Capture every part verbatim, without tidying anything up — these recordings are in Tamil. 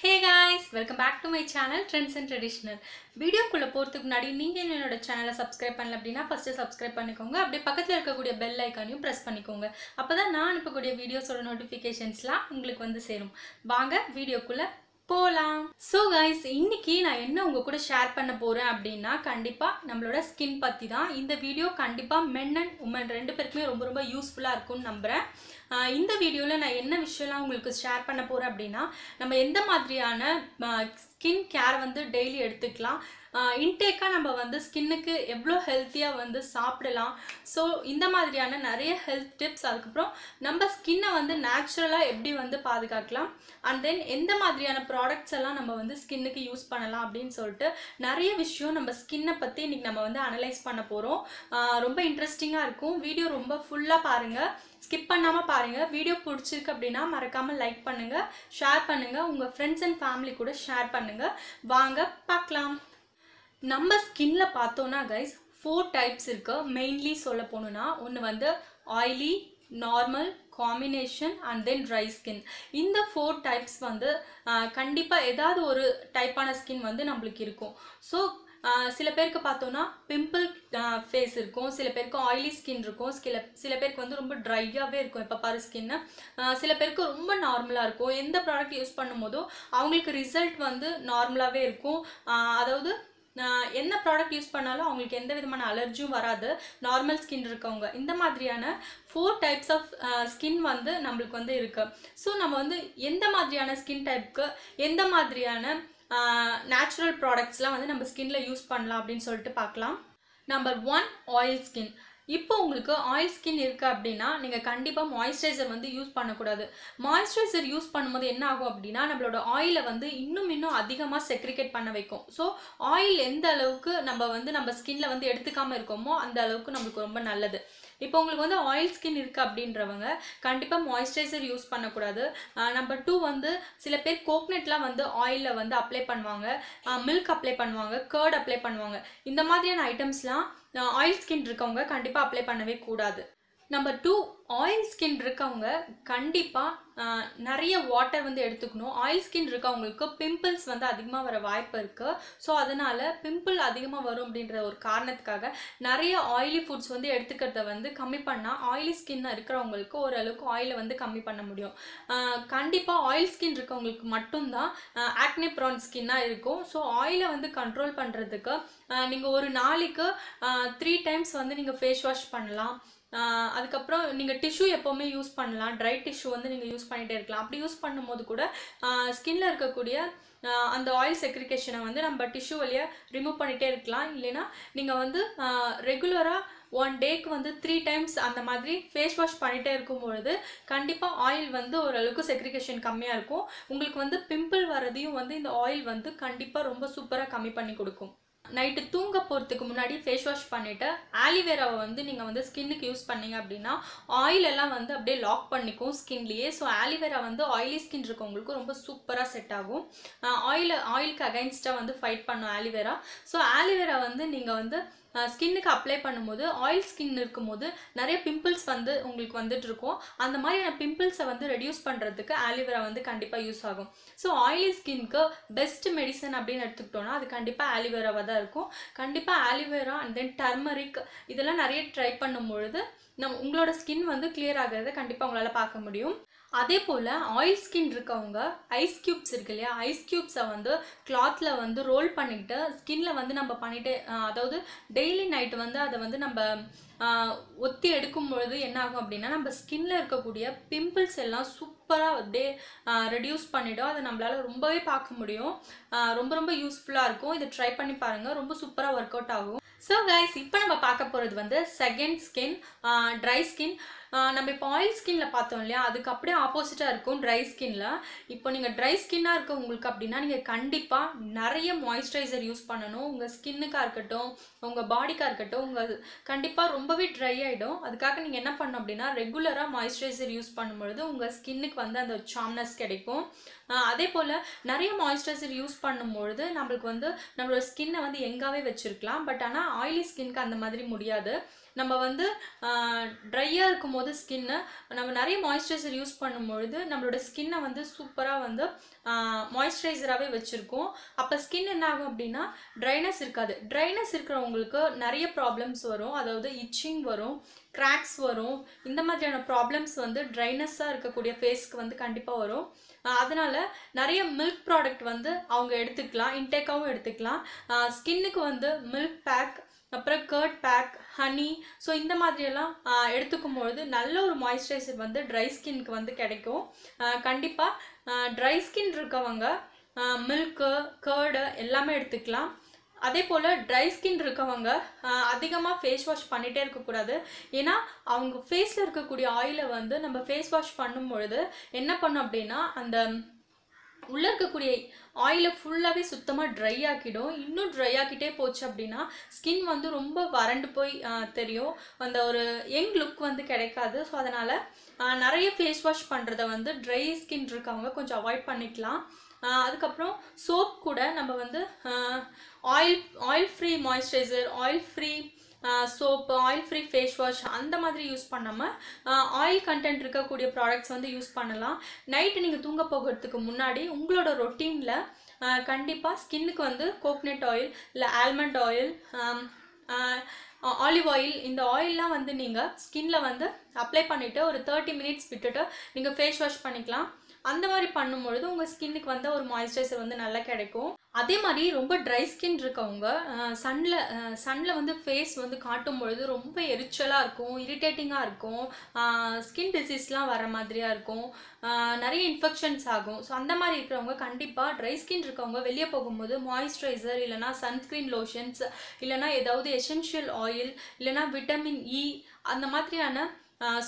Hey guys, welcome back to my channel Trends and Traditional. Video kulla poradhukku munadi neenga ennoda channel subscribe pannala appadina first subscribe pannikonga appadi pakkathula irukkuriya bell icon ayum press pannikonga appoda naan ippakuriya videos oda notifications la ungalku vandu serum vaanga video kulla போலாம். So guys, இன்னைக்கு நான் என்ன உங்க கூட ஷேர் பண்ண போறேன் அப்படினா கண்டிப்பா நம்மளோட ஸ்கின் பத்தி தான். இந்த வீடியோ கண்டிப்பா men and women ரெண்டு பேருக்குமே ரொம்ப ரொம்ப யூஸ்ஃபுல்லா இருக்கும் நம்புறேன். இந்த வீடியோல நான் என்ன விஷயலாம் உங்களுக்கு ஷேர் பண்ண போறேன் அப்படினா நம்ம எந்த மாதிரியான ஸ்கின் கேர் வந்து டெய்லி எடுத்துக்கலாம். இன்டேக்கா நம்ம வந்து ஸ்கின்னுக்கு எவ்ளோ ஹெல்தியா வந்து சாப்பிடலாம். சோ இந்த மாதிரியான நிறைய ஹெல்த் டிப்ஸ் அதுக்கு அப்புறம் நம்ம ஸ்கின்னை வந்து நேச்சுரலா எப்படி வந்து பாதுகாக்கலாம் and then எந்த மாதிரியான ப்ராடக்ட்ஸ் எல்லாம் நம்ம வந்து ஸ்கின்னுக்கு யூஸ் பண்ணலாம் அப்படினு சொல்லிட்டு நிறைய விஷயம் நம்ம ஸ்கின்னை பத்தி இன்னைக்கு நம்ம வந்து அனலைஸ் பண்ண போறோம். ரொம்ப இன்ட்ரஸ்டிங்கா இருக்கும். வீடியோ ரொம்ப ஃபுல்லா பாருங்க. ஸ்கிப் பண்ணாம பாருங்க. வீடியோ பிடிச்சிருக்கு அப்படினா மறக்காம லைக் பண்ணுங்க, ஷேர் பண்ணுங்க, உங்க friends and family கூட ஷேர் பண்ணுங்க. வாங்க பார்க்கலாம். நம்ம ஸ்கின்ல பார்த்தோம்னா guys four types இருக்கு. மெயின்லி சொல்ல போணும்னா ஒன்னு வந்து oily, normal, combination and then dry skin. இந்த four types வந்து கண்டிப்பா ஏதாவது ஒரு டைப்பான ஸ்கின் வந்து நமக்கு இருக்கும். சோ சில பேருக்கு பார்த்தோம்னா பிம்பிள் ஃபேஸ் இருக்கும், சில பேருக்கு oily skin இருக்கும், சில சில பேருக்கு வந்து ரொம்ப ட்ரையாவே இருக்கும். இப்ப பாரு ஸ்கின் சில பேருக்கு ரொம்ப நார்மலா இருக்கும். எந்த ப்ராடக்ட் யூஸ் பண்ணும்போது அவங்களுக்கு ரிசல்ட் வந்து நார்மலாவே இருக்கும். அதாவது என்ன ப்ராடக்ட் யூஸ் பண்ணாலும் உங்களுக்கு எந்த விதமான அலர்ஜியும் வராது. நார்மல் ஸ்கின் இருக்கவங்க இந்த மாதிரியான four டைப்ஸ் ஆஃப் ஸ்கின் வந்து நமக்கு வந்து இருக்கு. சோ நம்ம வந்து எந்த மாதிரியான ஸ்கின் டைப்க்கு எந்த மாதிரியான நேச்சுரல் ப்ராடக்ட்ஸ்லாம் வந்து நம்ம ஸ்கின்ல யூஸ் பண்ணலாம் அப்படினு சொல்லிட்டு பார்க்கலாம். Number one oil skin. இப்போ உங்களுக்கு oil skin இருக்கு அப்படினா நீங்க கண்டிப்பா moisturizer வந்து யூஸ் பண்ண கூடாது. moisturizer யூஸ் பண்ணும்போது என்ன ஆகும் அப்படினா நம்மளோட oil வந்து இன்னும் இன்னும் அதிகமா secrete பண்ண வைக்கும். சோ oil எந்த அளவுக்கு நம்ம வந்து நம்ம skinல வந்து எடுத்துக்காம இருக்கோமோ அந்த அளவுக்கு நமக்கு ரொம்ப நல்லது. இப்போ உங்களுக்கு வந்து oil skin இருக்கு அப்படின்றவங்க கண்டிப்பா moisturizer யூஸ் பண்ண கூடாது. நம்பர் two வந்து சில பேர் கோகனட்ல வந்து oilல வந்து அப்ளை பண்ணுவாங்க, milk அப்ளை பண்ணுவாங்க, curd அப்ளை பண்ணுவாங்க. இந்த மாதிரியான ஐட்டம்ஸ்லாம் oil skin இருக்கவங்க கண்டிப்பா அப்ளை பண்ணவே கூடாது. நம்பர் two oil skin இருக்கவங்க கண்டிப்பா நிறைய வாட்டர் வந்து எடுத்துக்கணும். oil skin இருக்கவங்களுக்கு பிம்பிள்ஸ் வந்து அதிகமா வர வாய்ப்பு இருக்கு. சோ அதனால பிம்பிள் அதிகமா வரும் அப்படிங்கற ஒரு காரணத்துக்காக நிறைய oily foods வந்து எடுத்துக்கிறத வந்து கம்மி பண்ணா oily skin இருக்கறவங்களுக்கு ஒரு அளவுக்கு oil வந்து கம்மி பண்ண முடியும். கண்டிப்பா oil skin இருக்கவங்களுக்கு மட்டும் தான் acne prone skin-ஆ இருக்கும். சோ oil வந்து control பண்றதுக்கு நீங்க ஒரு நாளைக்கு three times வந்து நீங்க face wash பண்ணலாம். அதுக்கு அப்புறம் நீங்க டிஷ்யூ எப்பவுமே யூஸ் பண்ணலாம். dry tissue வந்து நீங்க யூஸ் பண்ணிட்டே இருக்கலாம். அப்படி யூஸ் பண்ணும்போது கூட ஸ்கின்ல இருக்க கூடிய அந்த oil segregation-ஐ வந்து நம்ம டிஷ்யூ வழியா ரிமூவ் பண்ணிட்டே இருக்கலாம். இல்லனா நீங்க வந்து ரெகுலரா one day-க்கு வந்து three times அந்த மாதிரி ஃபேஸ் வாஷ் பண்ணிட்டே இருக்கும் பொழுது கண்டிப்பா oil வந்து ஒரு அளவுக்கு segregation கம்மியா இருக்கும். உங்களுக்கு வந்து பிம்பிள் வரதையும் வந்து இந்த oil வந்து கண்டிப்பா ரொம்ப சூப்பரா கம்மி பண்ணி கொடுக்கும். நைட் தூங்க போறதுக்கு முன்னாடி ஃபேஸ் வாஷ் பண்ணிட்டு aloe vera வந்து நீங்க வந்து ஸ்கின்னுக்கு யூஸ் பண்ணீங்க அப்படினா oil எல்லாம் வந்து அப்படியே லாக் பண்ணிக்கும் ஸ்கின்லயே. சோ aloe vera வந்து oily skin இருக்கவங்களுக்கு ரொம்ப சூப்பரா செட் ஆகும். oil oil-க்கு against-ஆ வந்து ஃபைட் பண்ணும் aloe vera. So aloe vera வந்து நீங்க வந்து ஸ்கின்னுக்கு அப்ளை பண்ணும்போது oil skin இருக்கும்போது நிறைய பிம்பிள்ஸ் வந்து உங்களுக்கு வந்துட்டு இருக்கும். அந்த மாதிரியான பிம்பிள்ஸை வந்து ரெடியூஸ் பண்றதுக்கு aloe vera வந்து கண்டிப்பா யூஸ் ஆகும். சோ oily skin-க்கு பெஸ்ட் மெடிசன் அப்படினு எடுத்துக்கிட்டோம்னா அது கண்டிப்பா aloe vera-வா தான் இருக்கும். கண்டிப்பா aloe vera and then turmeric இதெல்லாம் நிறைய ட்ரை பண்ணும்போது நம்ம உங்களோட ஸ்கின் வந்து clear ஆகறதை கண்டிப்பா உங்களால பார்க்க முடியும். அதே போல oil skin இருக்கவங்க ஐஸ் கியூப்ஸ் இருக்குலையா ஐஸ் கியூப்ஸை வந்து கிளாத்ல வந்து ரோல் பண்ணிட்டு ஸ்கின்ல வந்து நம்ம பண்ணிட்டு அதாவது டெய்லி நைட் வந்து அதை வந்து நம்ம ஒத்தி எடுக்கும் பொழுது என்ன ஆகும் அப்படினா நம்ம ஸ்கின்ல இருக்க கூடிய பிம்பிள்ஸ் எல்லாம் சூப்பரா அப்படியே ரெடியூஸ் பண்ணிடும். அதை நம்மளால ரொம்பவே பார்க்க முடியும். ரொம்ப ரொம்ப யூஸ்ஃபுல்லா இருக்கும். இதை ட்ரை பண்ணி பாருங்க. ரொம்ப சூப்பரா ஒர்க் அவுட் ஆகும். So guys, இப்போ நம்ம பார்க்க போறது வந்து செகண்ட் ஸ்கின் dry skin. நம்ம இப்போ oil skinல பார்த்தோம் இல்லையா அதுக்கு அப்படியே ஆப்போசிட்டா இருக்கும் dry skinல. இப்போ நீங்க dry skin-ஆ இருக்க உங்களுக்கு அப்படினா நீங்க கண்டிப்பா நிறைய moisturizer யூஸ் பண்ணனும். உங்க ஸ்கின்னுக்கா இருக்கட்டும், உங்க பாடிக்கா இருக்கட்டும், உங்க கண்டிப்பா ரொம்பவே dry ஆயிடும். அதுக்காக நீங்க என்ன பண்ணணும் அப்படினா ரெகுலரா moisturizer யூஸ் பண்ணும்போது உங்க ஸ்கின்னுக்கு வந்து அந்த சாம்னஸ் கிடைக்கும். அதே போல நிறைய மாய்ஸ்சரைசர் யூஸ் பண்ணும்போது நமக்கு வந்து நம்மளோட ஸ்கின்னை வந்து எங்காவே வெச்சிருக்கலாம் பட் ஆனா oily skin க்கு அந்த மாதிரி முடியாது நம்ம வந்து ட்ரையா இருக்கும்போது ஸ்கின் நம்ம நிறைய மாய்ஸ்சரைசர் யூஸ் பண்ணும்போது நம்மளோட ஸ்கின்னை வந்து சூப்பரா வந்து மாய்ஸ்சரைசராவே வெச்சிருக்கும் அப்ப ஸ்கின் என்ன ஆகும் அப்படினா ட்ரைனஸ் இருக்காது ட்ரைனஸ் இருக்கறவங்களுக்கு நிறைய problems வரும் அதாவது itching வரும் cracks வரும் இந்த மாதிரியான problems வந்து ட்ரைனஸா இருக்க கூடிய face க்கு வந்து கண்டிப்பா வரும் அதனால நிறைய milk product வந்து அவங்க எடுத்துக்கலாம் intake ஆவும் எடுத்துக்கலாம் skin க்கு வந்து milk pack அப்புறம் curd pack honey சோ இந்த மாதிரி எல்லாம் எடுத்துக்கும் பொழுது நல்ல ஒரு moisturizer வந்து dry skin க்கு வந்து கிடைக்கும் கண்டிப்பா dry skin இருக்கவங்க milk curd எல்லாமே எடுத்துக்கலாம் அதே போல dry skin இருக்கவங்க அதிகமா face wash பண்ணிட்டே இருக்க கூடாது ஏனா அவங்க faceல இருக்க கூடிய oil வந்து நம்ம face wash பண்ணும் பொழுது என்ன பண்ணும் அப்படினா அந்த உள்ள இருக்க கூடிய oil ஃபுல்லாவே சுத்தமா dry ஆகிடும் இன்னும் dry ஆகிட்டே போச்சு அப்படினா skin வந்து ரொம்ப வறண்டு போய் தெரியும் அந்த ஒரு young look வந்து கிடைக்காது சோ அதனால நிறைய face wash பண்றதை வந்து dry skin இருக்கவங்க கொஞ்சம் avoid பண்ணிக்கலாம் அதுக்கு அப்புறம் soap கூட நம்ம வந்து oil oil free moisturizer oil free soap oil free face wash அந்த மாதிரி யூஸ் பண்ணாம oil content இருக்க கூடிய products வந்து யூஸ் பண்ணலாம் நைட் நீங்க தூங்க போகிறதுக்கு முன்னாடி உங்களோட ரொட்டீன்ல கண்டிப்பா ஸ்கின்னுக்கு வந்து coconut oil இல்ல almond oil olive oil இந்த oilலாம் வந்து நீங்க ஸ்கின்ல வந்து அப்ளை பண்ணிட்டு ஒரு thirty minutes விட்டுட்டு நீங்க face wash பண்ணிக்கலாம் அந்த மாதிரி பண்ணும்போது உங்க ஸ்கின்னுக்கு வந்து ஒரு மாய்ஸ்சரைசர் வந்து நல்லா கிடைக்கும் அதே மாதிரி ரொம்ப dry skin இருக்கவங்க சன்ல சன்ல வந்து ஃபேஸ் வந்து காட்டும் பொழுது ரொம்ப எரிச்சலா இருக்கும் இரிட்டேட்டிங்கா இருக்கும் ஸ்கின் டிசீஸ்லாம் வர மாதிரியா இருக்கும் நிறைய இன்ஃபெக்ஷன்ஸ் ஆகும் சோ அந்த மாதிரி இருக்கவங்க கண்டிப்பா dry skin இருக்கவங்க வெளிய போகும்போது மாய்ஸ்சரைசர் இல்லனா சன்ஸ்கிரீன் லோஷன்ஸ் இல்லனா ஏதாவது எசென்ஷியல் oil இல்லனா விட்டமின் E அந்த மாதிரியான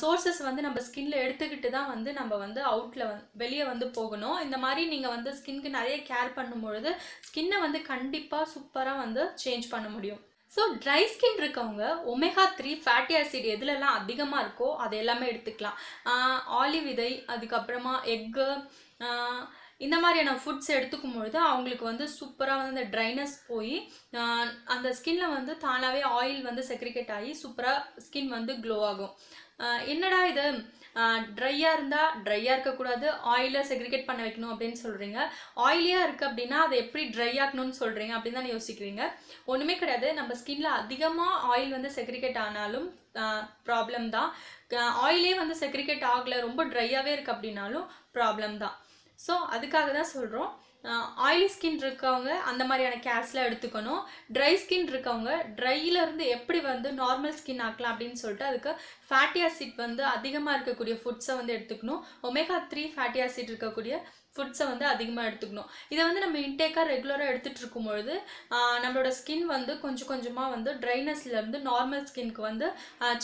sources வந்து நம்ம ஸ்கின்ல எடுத்துக்கிட்டு தான் வந்து நம்ம வந்து அவுட்ல வெளிய வந்து போகணும் இந்த மாதிரி நீங்க வந்து ஸ்கின்க்கு நிறைய கேர் பண்ணும்போது ஸ்கின்னை வந்து கண்டிப்பா சூப்பரா வந்து change பண்ண முடியும் சோ dry skin இருக்கவங்க omega three fatty acid எதுலலாம் அதிகமா இருக்கோ அத எல்லாமே எடுத்துக்கலாம் ஆலிவ் விதை அதுக்கு அப்புறமா எக் இந்த மாதிரியான ஃபுட்ஸ் எடுத்துக்கும் பொழுது அவங்களுக்கு வந்து சூப்பரா வந்து அந்த ட்ரைனஸ் போய் அந்த ஸ்கின்ல வந்து தானாவே oil வந்து செக்ரிகேட் ஆகி சூப்பரா ஸ்கின் வந்து glow ஆகும் என்னடா இது ட்ரையா இருந்தா ட்ரையா இருக்க கூடாது oil-ல செக்ரிகேட் பண்ண வைக்கணும் அப்படினு சொல்றீங்க oil-யா இருக்கு அப்படினா அது எப்படி dry ஆக்கணும்னு சொல்றீங்க அப்படிதான் நான் யோசிக்கிறீங்க ஒண்ணுமே கிடையாது நம்ம ஸ்கின்ல அதிகமா oil வந்து செக்ரிகேட் ஆனாலும் problem தான் oil-ஏ வந்து செக்ரிகேட் ஆகல ரொம்ப ட்ரையாவே இருக்கு அப்படினாலும் problem தான் சோ அதுக்காக தான் சொல்றோம் oily skin இருக்கவங்க அந்த மாதிரியான கேர்ஸ்ல எடுத்துக்கணும் dry skin இருக்கவங்க dryல இருந்து எப்படி வந்து normal skin ஆக்கலாம் அப்படினு சொல்லிட்டு அதுக்கு fatty acid வந்து அதிகமா இருக்க கூடிய ஃபுட்ஸ் வந்து எடுத்துக்கணும் omega three fatty acid இருக்க கூடிய ஃபுட்ஸ் வந்து அதிகமா எடுத்துக்கணும் இத வந்து நம்ம இன்டேக்கா ரெகுலரா எடுத்துட்டு இருக்கும் பொழுது நம்மளோட skin வந்து கொஞ்சம் கொஞ்சமா வந்து drynessல இருந்து normal skinக்கு வந்து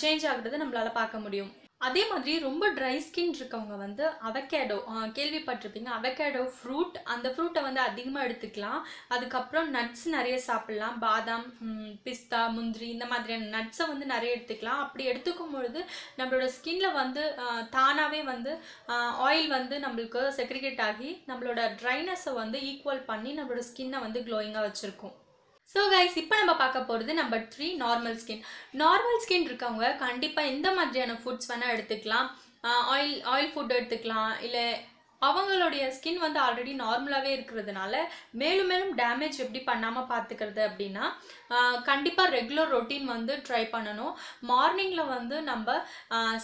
change ஆகுறதை நம்மளால பார்க்க முடியும் அதே மாதிரி ரொம்ப dry skin இருக்கவங்க வந்து அவகேடோ கேள்விப்பட்டிருப்பீங்க அவகேடோ fruit அந்த fruit-ஐ வந்து அதிகமா எடுத்துக்கலாம் அதுக்கு அப்புறம் nuts நிறைய சாப்பிடலாம் பாதாம் பிஸ்தா முந்திரி இந்த மாதிரியான nuts-ஐ வந்து நிறைய எடுத்துக்கலாம் அப்படி எடுத்துக்கும் பொழுது நம்மளோட skinல வந்து தானாவே வந்து oil வந்து நமக்கு செக்ரிகேட் ஆகி நம்மளோட dryness-ஐ வந்து equal பண்ணி நம்மளோட skin-ஐ வந்து glowing-ஆ வச்சிருக்கும் So guys இப்போ நம்ம பார்க்க போறது number three normal skin normal skin இருக்கவங்க கண்டிப்பா இந்த மாதிரியான foods வேணா எடுத்துக்கலாம் oil oil food எடுத்துக்கலாம் இல்ல அவங்களோட skin வந்து ஆல்ரெடி நார்மலாவே இருக்குிறதுனால மேலும் மேலும் டேமேஜ் எப்படி பண்ணாம பாத்துக்கிறது அப்படினா கண்டிப்பா ரெகுலர் ரொட்டீன் வந்து ட்ரை பண்ணனும் மார்னிங்ல வந்து நம்ம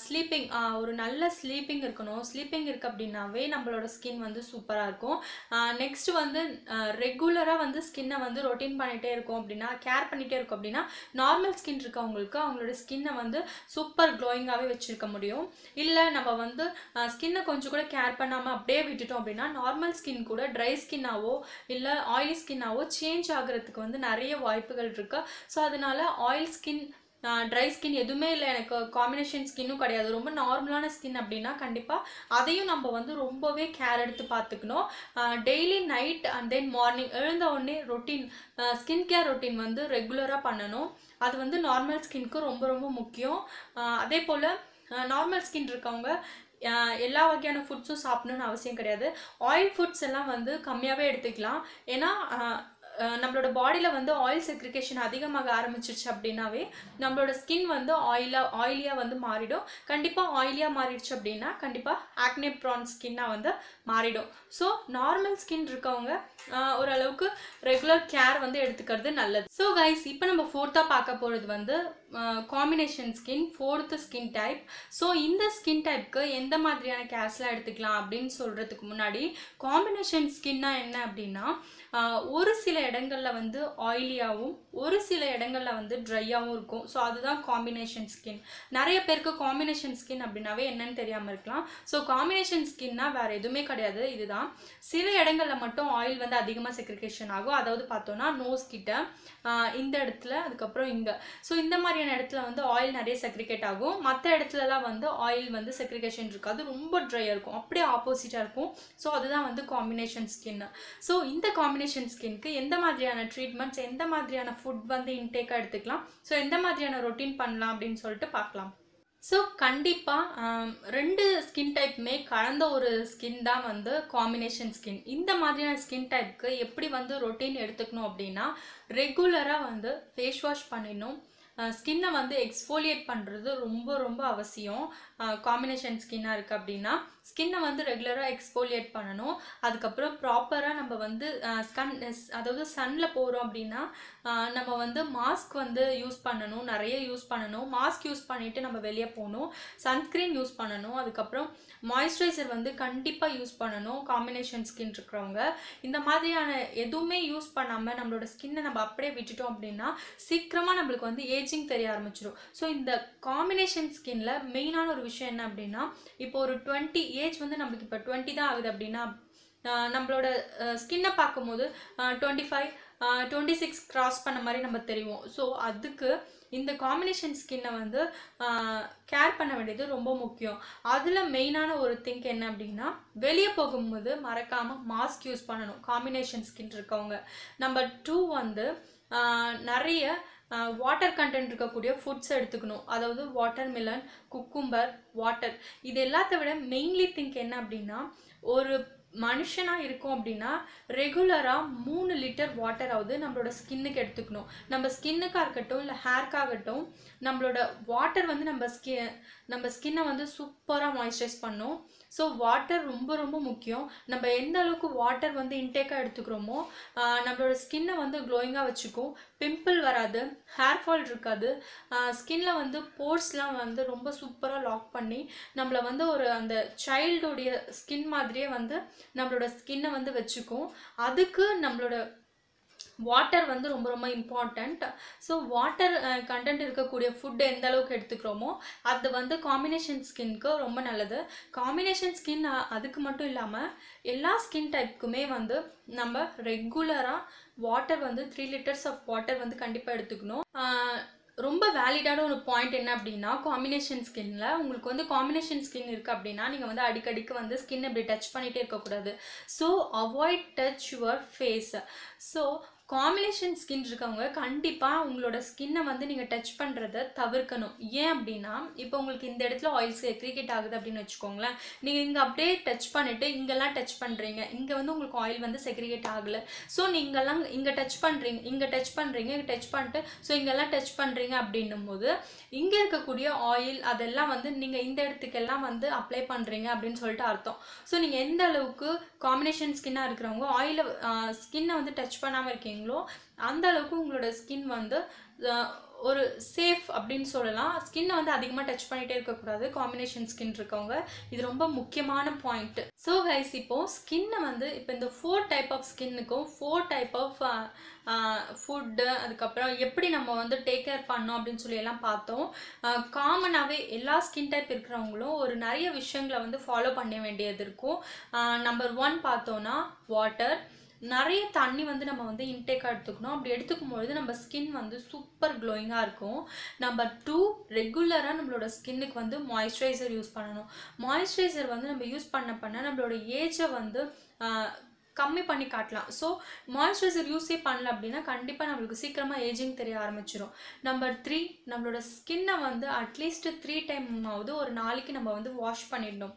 ஸ்லீப்பிங் ஒரு நல்ல ஸ்லீப்பிங் இருக்கணும் ஸ்லீப்பிங் இருக்க அப்படினாவே நம்மளோட skin வந்து சூப்பரா இருக்கும் நெக்ஸ்ட் வந்து ரெகுலரா வந்து skin-ஐ வந்து ரொட்டீன் பண்ணிட்டே இருக்கோம் அப்படினா கேர் பண்ணிட்டே இருக்கோம் அப்படினா நார்மல் skin இருக்கவங்களுக்கு அவங்களோட skin-ஐ வந்து சூப்பர் glowing-ஆவே வெச்சிருக்க முடியும் இல்ல நம்ம வந்து skin-ஐ கொஞ்சம் கூட கேர் பண்ணாம அப்படியே விட்டுட்டோம் அப்படினா நார்மல் skin கூட dry skin ஆவோ இல்ல oily skin ஆவோ change ஆகிறதுக்கு வந்து நிறைய வாய்ப்புகள் இருக்கு சோ அதனால oil skin dry skin எதுமே இல்ல எனக்கு காம்பினேஷன் skin-னும் கிடையாது ரொம்ப நார்மலான skin அப்படினா கண்டிப்பா அதையும் நம்ம வந்து ரொம்பவே கேர் எடுத்து பாத்துக்கணும் daily night and then morning எழுந்த உடனே ரொட்டீன் skin care ரொட்டீன் வந்து ரெகுலரா பண்ணனும் அது வந்து நார்மல் skin-க்கு ரொம்ப ரொம்ப முக்கியம் அதே போல நார்மல் skin இருக்கவங்க எல்லா வகையான ஃபுட்ஸும் சாப்பிடணும்னு அவசியம் கிடையாது. ஆயில் ஃபுட்ஸ் எல்லாம் வந்து கம்மியாவே எடுத்துக்கலாம். ஏன்னா நம்மளோட பாடியில வந்து ஆயில் செக்ரிகேஷன் அதிகமாக ஆரம்பிச்சிருச்சு அப்படின்னாவே நம்மளோட ஸ்கின் வந்து ஆயிலா ஆயிலியா வந்து மாறிடும். கண்டிப்பா ஆயிலியா மாறிடுச்சு அப்படின்னா கண்டிப்பா ஆக்னே ப்ரான் ஸ்கின்னா வந்து மாறிடும். ஸோ நார்மல் ஸ்கின் இருக்கவங்க ஓரளவுக்கு ரெகுலர் கேர் வந்து எடுத்துக்கிறது நல்லது. ஸோ கைஸ், இப்போ நம்ம ஃபோர்த்தா பார்க்க போறது வந்து combination skin, fourth skin type. So இந்த ஸ்கின் டைப்க்கு எந்த மாதிரியான கேர்ஸ்லாம் எடுத்துக்கலாம் அப்படின்னு சொல்றதுக்கு முன்னாடி காம்பினேஷன் ஸ்கின்னா என்ன அப்படின்னா, ஒரு சில இடங்களில் வந்து ஆயிலியாகவும் ஒரு சில இடங்களில் வந்து ட்ரையாகவும் இருக்கும். ஸோ அதுதான் காம்பினேஷன் ஸ்கின். நிறைய பேருக்கு காம்பினேஷன் ஸ்கின் அப்படின்னாவே என்னன்னு தெரியாமல் இருக்கலாம். ஸோ காம்பினேஷன் ஸ்கின்னா வேறு எதுவுமே கிடையாது, இதுதான். சில இடங்களில் மட்டும் ஆயில் வந்து அதிகமாக செக்ரிகேஷன் ஆகும். அதாவது பார்த்தோன்னா நோஸ் கிட்ட, இந்த இடத்துல, அதுக்கப்புறம் இங்கே. ஸோ இந்த மாதிரியான இடத்துல வந்து ஆயில் நிறைய செக்ரிகேட் ஆகும். மற்ற இடத்துலலாம் வந்து ஆயில் வந்து செக்ரிகேஷன் இருக்காது, ரொம்ப ட்ரையாக இருக்கும், அப்படியே ஆப்போசிட்டாக இருக்கும். ஸோ அதுதான் வந்து காம்பினேஷன் ஸ்கின். ஸோ இந்த காம்பினேஷன் ஸ்கின்க்கு எந்த மாதிரியான ட்ரீட்மெண்ட்ஸ், எந்த மாதிரியான ஃபுட் வந்து இன்டேக்காக எடுத்துக்கலாம், ஸோ எந்த மாதிரியான ரொட்டீன் பண்ணலாம் அப்படின்னு சொல்லிட்டு பார்க்கலாம். ஸோ கண்டிப்பாக ரெண்டு ஸ்கின் டைப்புமே கலந்த ஒரு ஸ்கின் தான் வந்து காம்பினேஷன் ஸ்கின். இந்த மாதிரியான ஸ்கின் டைப்புக்கு எப்படி வந்து ரொட்டீன் எடுத்துக்கணும் அப்படின்னா, ரெகுலராக வந்து ஃபேஸ் வாஷ் பண்ணிடணும். ஸ்கின்னை வந்து எக்ஸ்ஃபோலியேட் பண்ணுறது ரொம்ப ரொம்ப அவசியம். காம்பினேஷன் ஸ்கின்னாக இருக்குது அப்படின்னா ஸ்கின்னை வந்து ரெகுலராக எக்ஸ்ஃபோலியேட் பண்ணணும். அதுக்கப்புறம் ப்ராப்பராக நம்ம வந்து ஸ்கன் அதாவது சன்னில் போகிறோம் அப்படின்னா நம்ம வந்து மாஸ்க் வந்து யூஸ் பண்ணணும், நிறைய யூஸ் பண்ணணும். மாஸ்க் யூஸ் பண்ணிவிட்டு நம்ம வெளியே போகணும். சன்ஸ்க்ரீன் யூஸ் பண்ணணும். அதுக்கப்புறம் மாய்ஸ்சரைசர் வந்து கண்டிப்பாக யூஸ் பண்ணணும். காம்பினேஷன் ஸ்கின் இருக்கிறவங்க இந்த மாதிரியான எதுவுமே யூஸ் பண்ணாமல் நம்மளோட ஸ்கின்னை நம்ம அப்படியே விட்டுட்டோம் அப்படின்னா சீக்கிரமாக நம்மளுக்கு வந்து ஏஜ் தெரிய ஆரம்பிச்சிடும். ஸோ இந்த காம்பினேஷன் ஸ்கின்ல மெயினான ஒரு விஷயம் என்ன அப்படின்னா, இப்போ ஒரு டுவெண்ட்டி ஏஜ் வந்து நம்மளுக்கு இப்போ டுவெண்ட்டி தான் ஆகுது அப்படின்னா நம்மளோட ஸ்கின்னை பார்க்கும்போது twenty five twenty six cross பண்ண மாதிரி நம்ம தெரியும். ஸோ அதுக்கு இந்த காம்பினேஷன் ஸ்கின்னை வந்து கேர் பண்ண வேண்டியது ரொம்ப முக்கியம். அதில் மெயினான ஒரு திங்க் என்ன அப்படின்னா, வெளியே போகும்போது மறக்காமல் மாஸ்க் யூஸ் பண்ணணும். காம்பினேஷன் ஸ்கின் இருக்கவங்க நம்பர் டூ வந்து நிறைய வாட்டர் கண்டென்ட் இருக்கக்கூடிய ஃபுட்ஸ் எடுத்துக்கணும். அதாவது வாட்டர் மிலன், குக்கும்பர், வாட்டர். இது எல்லாத்த விட மெயின்லி திங்க் என்ன அப்படின்னா, ஒரு மனுஷனாக இருக்கும் அப்படின்னா ரெகுலராக மூணு லிட்டர் வாட்டராவது நம்மளோட ஸ்கின்னுக்கு எடுத்துக்கணும். நம்ம ஸ்கின்னுக்காக இருக்கட்டும் இல்லை ஹேர்க்காகட்டும் நம்மளோட வாட்டர் வந்து நம்ம ஸ்கி நம்ம ஸ்கின்னை வந்து சூப்பராக மாய்ஸ்சரைஸ் பண்ணும். ஸோ வாட்டர் ரொம்ப ரொம்ப முக்கியம். நம்ம எந்த அளவுக்கு வாட்டர் வந்து இன்டேக்காக எடுத்துக்கிறோமோ நம்மளோட ஸ்கின்னை வந்து க்ளோயிங்காக வச்சுக்கும். பிம்பிள் வராது, ஹேர் ஃபால் இருக்காது, ஸ்கின்ல வந்து போர்ஸ்லாம் வந்து ரொம்ப சூப்பராக லாக் பண்ணி நம்மளை வந்து ஒரு அந்த சைல்டுடைய ஸ்கின் மாதிரியே வந்து நம்மளோட ஸ்கின்னை வந்து வச்சுக்கும். அதுக்கு நம்மளோட வாட்டர் வந்து ரொம்ப ரொம்ப இம்பார்ட்டண்ட். ஸோ வாட்டர் கண்டென்ட் இருக்கக்கூடிய ஃபுட் எந்த அளவுக்கு எடுத்துக்கிறோமோ அது வந்து காம்பினேஷன் ஸ்கின்க்கு ரொம்ப நல்லது. காம்பினேஷன் ஸ்கின் அதுக்கு மட்டும் இல்லாமல் எல்லா ஸ்கின் டைப்புக்குமே வந்து நம்ம ரெகுலராக வாட்டர் வந்து த்ரீ லிட்டர்ஸ் ஆஃப் வாட்டர் வந்து கண்டிப்பாக எடுத்துக்கணும். ரொம்ப வேலிடான ஒரு பாயிண்ட் என்ன அப்படின்னா, காம்பினேஷன் ஸ்கின்ல உங்களுக்கு வந்து காம்பினேஷன் ஸ்கின் இருக்குது அப்படின்னா நீங்கள் வந்து அடிக்கடிக்கு வந்து ஸ்கின் இப்படி டச் பண்ணிகிட்டே இருக்கக்கூடாது. So avoid touch your face. So combination skin இருக்கவங்க கண்டிப்பாக உங்களோட ஸ்கின்னை வந்து நீங்கள் டச் பண்ணுறதை தவிர்க்கணும். ஏன் அப்படின்னா, இப்போ உங்களுக்கு இந்த இடத்துல ஆயில்ஸ் செக்ரிகேட் ஆகுது அப்படின்னு வச்சுக்கோங்களேன். நீங்கள் இங்கே அப்படியே டச் பண்ணிவிட்டு இங்கெல்லாம் டச் பண்ணுறீங்க, இங்கே வந்து உங்களுக்கு ஆயில் வந்து செக்ரிகேட் ஆகலை. ஸோ நீங்கள்லாம் இங்கே டச் பண்ணுறீங்க, இங்கே டச் பண்ணுறீங்க, இங்கே டச் பண்ணிட்டு ஸோ இங்கெல்லாம் டச் பண்ணுறீங்க அப்படின்னும் போது இங்கே இருக்கக்கூடிய ஆயில் அதெல்லாம் வந்து நீங்கள் இந்த இடத்துக்கெல்லாம் வந்து அப்ளை பண்ணுறீங்க அப்படின்னு சொல்லிட்டு அர்த்தம். ஸோ நீங்கள் எந்த அளவுக்கு காம்பினேஷன் ஸ்கின்னாக இருக்கிறவங்க ஆயிலை ஸ்கின்னை வந்து டச் பண்ணாமல் இருக்கீங்க அந்த அளவுக்கு உங்களோட ஸ்கின் வந்து ஒரு சேஃப் அப்படின்னு சொல்லலாம். ஸ்கின்னை வந்து அதிகமாக டச் பண்ணிகிட்டே இருக்கக்கூடாது காம்பினேஷன் ஸ்கின் இருக்கவங்க. இது ரொம்ப முக்கியமான பாயிண்ட். ஸோ கைஸ், இப்போது ஸ்கின்னை வந்து இப்போ இந்த ஃபோர் டைப் ஆஃப் ஸ்கின்னுக்கும் ஃபோர் டைப் ஆஃப் ஃபுட்டு அதுக்கப்புறம் எப்படி நம்ம வந்து டேக் கேர் பண்ணோம் அப்படின்னு சொல்லி எல்லாம் பார்த்தோம். காமனாகவே எல்லா ஸ்கின் டைப் இருக்கிறவங்களும் ஒரு நிறைய விஷயங்களை வந்து ஃபாலோ பண்ண வேண்டியது இருக்கும். நம்பர் ஒன் பார்த்தோன்னா வாட்டர். நிறைய தண்ணி வந்து நம்ம வந்து இன்டேக்காக எடுத்துக்கணும். அப்படி எடுத்துக்கும்பொழுது நம்ம ஸ்கின் வந்து சூப்பர் க்ளோயிங்காக இருக்கும். நம்பர் டூ, ரெகுலராக நம்மளோட ஸ்கின்னுக்கு வந்து மாய்ஸ்சரைசர் யூஸ் பண்ணணும். மாய்ஸ்சரைசர் வந்து நம்ம யூஸ் பண்ண பண்ண நம்மளோட ஏஜை வந்து கம்மி பண்ணி காட்டலாம். சோ மாய்ஸ்சரைசர் யூஸ் பண்ணல அப்படினா கண்டிப்பா நமக்கு சீக்கிரமா ஏஜிங் தெரிய ஆரம்பிச்சிரும். நம்பர் three, நம்மளோட ஸ்கின்னை வந்து at least three டைம் ஆவது ஒரு நாளைக்கு நம்ம வந்து வாஷ் பண்ணிடணும்.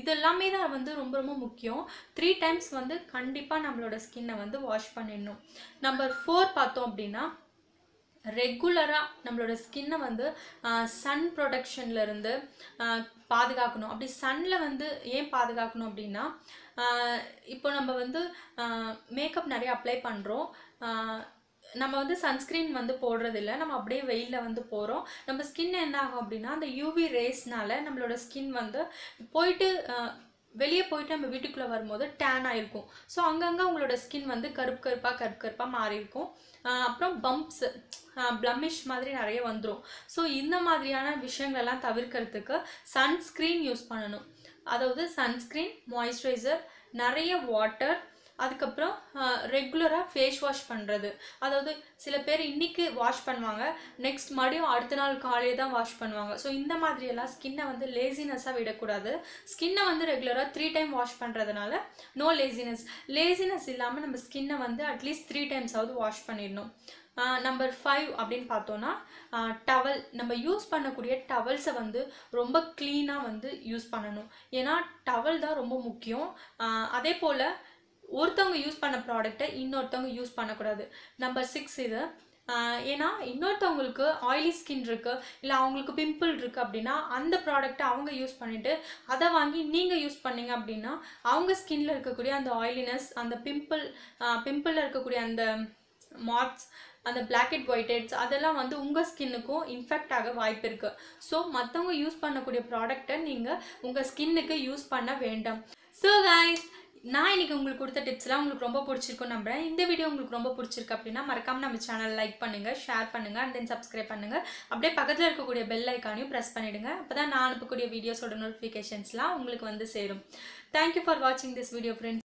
இதெல்லாம் தான் வந்து ரொம்ப ரொம்ப முக்கியம். three டைம்ஸ் வந்து கண்டிப்பா நம்மளோட ஸ்கின்னை வந்து வாஷ் பண்ணிடணும். நம்பர் four பார்த்தோம் அப்படினா ரெகுலரா நம்மளோட ஸ்கின்னை வந்து சன் ப்ரொடக்ஷன்ல இருந்து பாதுகாக்கணும். அப்படி சன்ல வந்து ஏன் பாதுகாக்கணும் அப்படினா இப்போ நம்ம வந்து மேக்கப் நிறைய அப்ளை பண்றோம். நம்ம வந்து சன்ஸ்கிரீன் வந்து போடுறது இல்ல, நம்ம அப்படியே வெயில்ல வந்து போறோம். நம்ம ஸ்கின் என்ன ஆகும் அப்படினா அந்த யூவி ரேஸ்னால நம்மளோட ஸ்கின் வந்து போயிட்டு வெளியே போயிட்டு நம்ம வீட்டுக்குள்ள வரும்போது டேன் ஆயிருக்கும். சோ அங்கங்க உங்களோட ஸ்கின் வந்து கருப்பு கருப்பா கருப்பு கருப்பா மாறி இருக்கும். அப்புறம் பம்ப்ஸ் பிளமிஷ் மாதிரி நிறைய வந்துரும். சோ இந்த மாதிரியான விஷயங்கள் எல்லாம் தவிர்க்கிறதுக்கு சன்ஸ்கிரீன் யூஸ் பண்ணணும். அதாவது சன்ஸ்கிரீன், மாய்ஸ்சரைசர், நிறைய வாட்டர், அதுக்கப்புறம் ரெகுலரா ஃபேஸ் வாஷ் பண்றது. அதாவது சில பேர் இன்னைக்கு வாஷ் பண்ணுவாங்க, நெக்ஸ்ட் மறுபடியும் அடுத்த நாள் காலையில தான் வாஷ் பண்ணுவாங்க. ஸோ இந்த மாதிரி எல்லாம் ஸ்கின்னை வந்து லேசினஸ்ஸாக விடக்கூடாது. ஸ்கின்னை வந்து ரெகுலராக த்ரீ டைம் வாஷ் பண்ணுறதுனால நோ லேசினஸ். லேசினஸ் இல்லாமல் நம்ம ஸ்கின்னை வந்து அட்லீஸ்ட் த்ரீ டைம்ஸாவது வாஷ் பண்ணிடணும். நம்பர் ஃபைவ் அப்படின்னு பார்த்தோன்னா டவல். நம்ம யூஸ் பண்ணக்கூடிய டவல்ஸை வந்து ரொம்ப க்ளீனாக வந்து யூஸ் பண்ணணும். ஏன்னா டவல் தான் ரொம்ப முக்கியம். அதே போல் ஒருத்தவங்க யூஸ் பண்ண ப்ராடக்டை இன்னொருத்தவங்க யூஸ் பண்ணக்கூடாது. நம்பர் சிக்ஸ் இது. ஏன்னா இன்னொருத்தவங்களுக்கு ஆயிலி ஸ்கின் இருக்குது, இல்லை அவங்களுக்கு பிம்பிள் இருக்குது அப்படின்னா அந்த ப்ராடக்டை அவங்க யூஸ் பண்ணிவிட்டு அதை வாங்கி நீங்கள் யூஸ் பண்ணிங்க அப்படின்னா அவங்க ஸ்கின்ல இருக்கக்கூடிய அந்த ஆயிலினஸ், அந்த பிம்பிள் பிம்பிளில் இருக்கக்கூடிய அந்த மார்க்ஸ், அந்த பிளாக் அண்ட் ஒயிட் ஹெட்ஸ் அதெல்லாம் வந்து உங்கள் ஸ்கின்னுக்கும் இன்ஃபெக்ட் ஆக வாய்ப்பு இருக்குது. ஸோ மற்றவங்க யூஸ் பண்ணக்கூடிய ப்ராடக்டை நீங்கள் உங்கள் ஸ்கின்னுக்கு யூஸ் பண்ண வேண்டாம். ஸோ கைஸ், நான் இன்னைக்கு உங்களுக்கு கொடுத்த டிப்ஸ்லாம் உங்களுக்கு ரொம்ப பிடிச்சிருக்கும் நம்புறேன். இந்த வீடியோ உங்களுக்கு ரொம்ப பிடிச்சிருக்கு அப்படின்னா மறக்காம நம்ம சேனல் லைக் பண்ணுங்க, ஷேர் பண்ணுங்க அண்ட் தென் சப்ஸ்கிரைப் பண்ணுங்க. அப்படியே பக்கத்தில் இருக்கக்கூடிய பெல் ஐக்கானையும் ப்ரெஸ் பண்ணிடுங்க. அப்பதான் நான் அனுப்பக்கூடிய வீடியோஸோட நோட்டிஃபிகேஷன்ஸ்லாம் உங்களுக்கு வந்து சேரும். தேங்க்யூ ஃபார் வாட்சிங் திஸ் வீடியோ ஃப்ரெண்ட்ஸ்.